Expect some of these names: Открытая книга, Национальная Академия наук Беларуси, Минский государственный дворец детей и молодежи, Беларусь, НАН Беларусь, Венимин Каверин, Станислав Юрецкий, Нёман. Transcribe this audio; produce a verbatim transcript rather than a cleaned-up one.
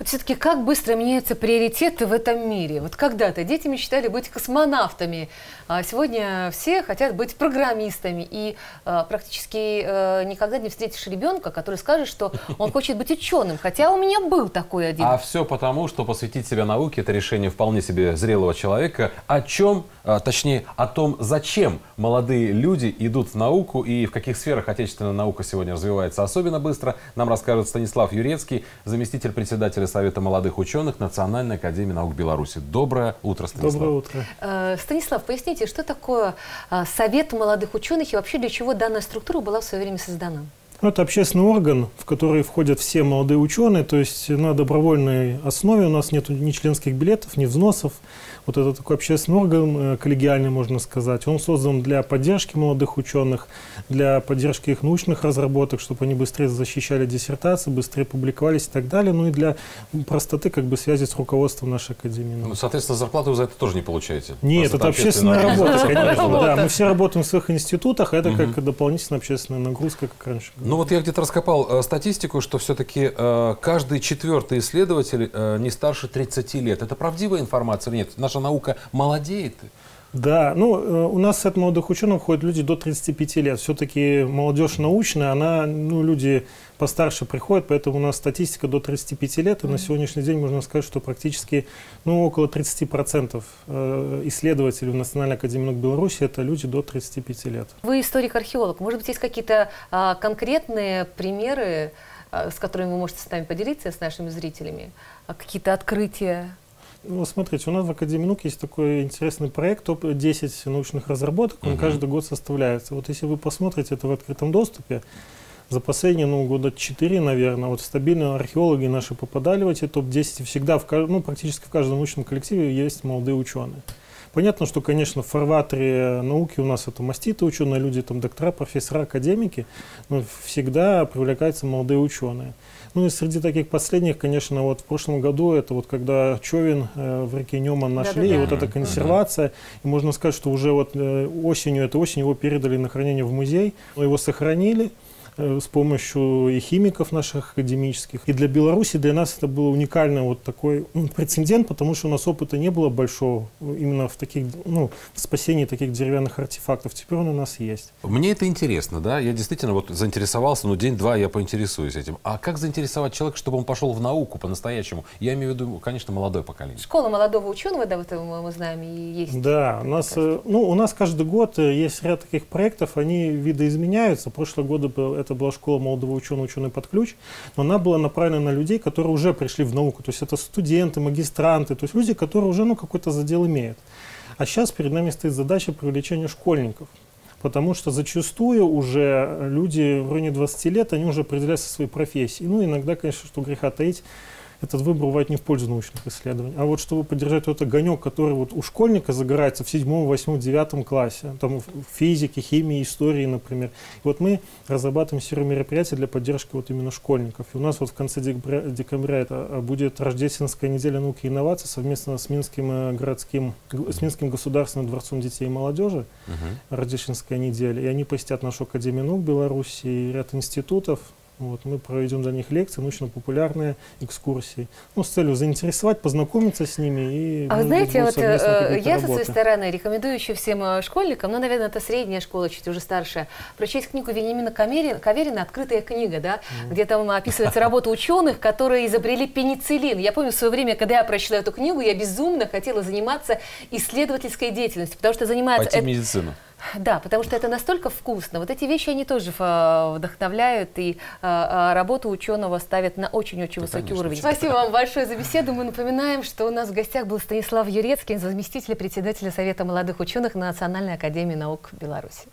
Вот все-таки как быстро меняются приоритеты в этом мире? Вот когда-то дети мечтали быть космонавтами, а сегодня все хотят быть программистами. И а, практически а, никогда не встретишь ребенка, который скажет, что он хочет быть ученым. Хотя у меня был такой один. А все потому, что посвятить себя науке – это решение вполне себе зрелого человека. О чем, а, точнее, о том, зачем молодые люди идут в науку и в каких сферах отечественная наука сегодня развивается особенно быстро, нам расскажет Станислав Юрецкий, заместитель председателя Совета молодых ученых Национальной Академии наук Беларуси. Доброе утро, Станислав. Доброе утро. Станислав, поясните, что такое Совет молодых ученых и вообще для чего данная структура была в свое время создана? Ну, это общественный орган, в который входят все молодые ученые, то есть на добровольной основе у нас нет ни членских билетов, ни взносов. Вот это такой общественный орган, коллегиальный, можно сказать. Он создан для поддержки молодых ученых, для поддержки их научных разработок, чтобы они быстрее защищали диссертации, быстрее публиковались и так далее. Ну и для простоты как бы связи с руководством нашей академии. Ну, соответственно, зарплату вы за это тоже не получаете? Нет, это общественная работа, конечно. Да, мы все работаем в своих институтах, это как дополнительная общественная нагрузка, как раньше. Ну вот я где-то раскопал э, статистику, что все-таки э, каждый четвертый исследователь э, не старше тридцати лет. Это правдивая информация или нет? Наша наука молодеет? Да, ну у нас от молодых ученых ходят люди до тридцати пяти лет. Все-таки молодежь научная, она, ну, люди постарше приходят, поэтому у нас статистика до тридцати пяти лет, и на сегодняшний день можно сказать, что практически, ну, около тридцати процентов исследователей в Национальной Академии наук Беларуси – это люди до тридцати пяти лет. Вы историк-археолог, может быть, есть какие-то а, конкретные примеры, а, с которыми вы можете с нами поделиться, с нашими зрителями, а, какие-то открытия? Ну, смотрите, у нас в Академии наук есть такой интересный проект топ десять научных разработок, он [S2] Uh-huh. [S1] Каждый год составляется. Вот если вы посмотрите, это в открытом доступе, за последние, ну, года четыре, наверное, вот стабильно археологи наши попадали в эти топ десять, и всегда, в, ну, практически в каждом научном коллективе есть молодые ученые. Понятно, что, конечно, в фарватере науки у нас это маститы ученые, люди, там, доктора, профессора, академики, но всегда привлекаются молодые ученые. Ну и среди таких последних, конечно, вот в прошлом году, это вот когда човен э, в реке Нёман нашли, да, да, и да. вот эта консервация, да, да. И можно сказать, что уже вот э, осенью, это осень, его передали на хранение в музей, но его сохранили с помощью и химиков наших академических. И для Беларуси, для нас это был уникальный вот такой прецедент, потому что у нас опыта не было большого именно в таких, ну, в спасении таких деревянных артефактов. Теперь он у нас есть. Мне это интересно, да? Я действительно вот заинтересовался, ну, день-два я поинтересуюсь этим. А как заинтересовать человека, чтобы он пошел в науку по-настоящему? Я имею в виду, конечно, молодое поколение. Школа молодого ученого, да, вот мы знаем, и есть. Да, у нас, ну, у нас каждый год есть ряд таких проектов, они видоизменяются. Прошлые годы это Это была школа молодого ученого, ученый под ключ, но она была направлена на людей, которые уже пришли в науку. То есть это студенты, магистранты, то есть люди, которые уже, ну, какой-то задел имеют. А сейчас перед нами стоит задача привлечения школьников. Потому что зачастую уже люди в районе двадцати лет, они уже определяются своей профессией. Ну, иногда, конечно, что греха таить, этот выбор бывает не в пользу научных исследований. А вот чтобы поддержать этот огонек, который вот у школьника загорается в седьмом, восьмом, девятом классе, там в физике, химии, истории, например. И вот мы разрабатываем серию мероприятий для поддержки вот именно школьников. И у нас вот в конце декабря, декабря это будет Рождественская неделя науки и инноваций совместно с Минским, городским, с Минским государственным дворцом детей и молодежи. Uh-huh. Рождественская неделя. И они посетят нашу Академию наук Беларуси и ряд институтов. Вот, мы проведем для них лекции, научно-популярные экскурсии, ну, с целью заинтересовать, познакомиться с ними. И, а вы знаете, вот, я работы. Со своей стороны рекомендую еще всем школьникам, ну, наверное, это средняя школа, чуть уже старше, прочесть книгу Венимина Каверина «Открытая книга», да, mm. где там описывается работа ученых, которые изобрели пенициллин. Я помню в свое время, когда я прочла эту книгу, я безумно хотела заниматься исследовательской деятельностью, потому что занимается... Пойти в медицину. Да, потому что это настолько вкусно. Вот эти вещи, они тоже вдохновляют, и работу ученого ставят на очень-очень высокий, конечно, уровень. Спасибо вам большое за беседу. Мы напоминаем, что у нас в гостях был Станислав Юрецкий, заместитель председателя Совета молодых ученых Национальной Академии наук Беларуси.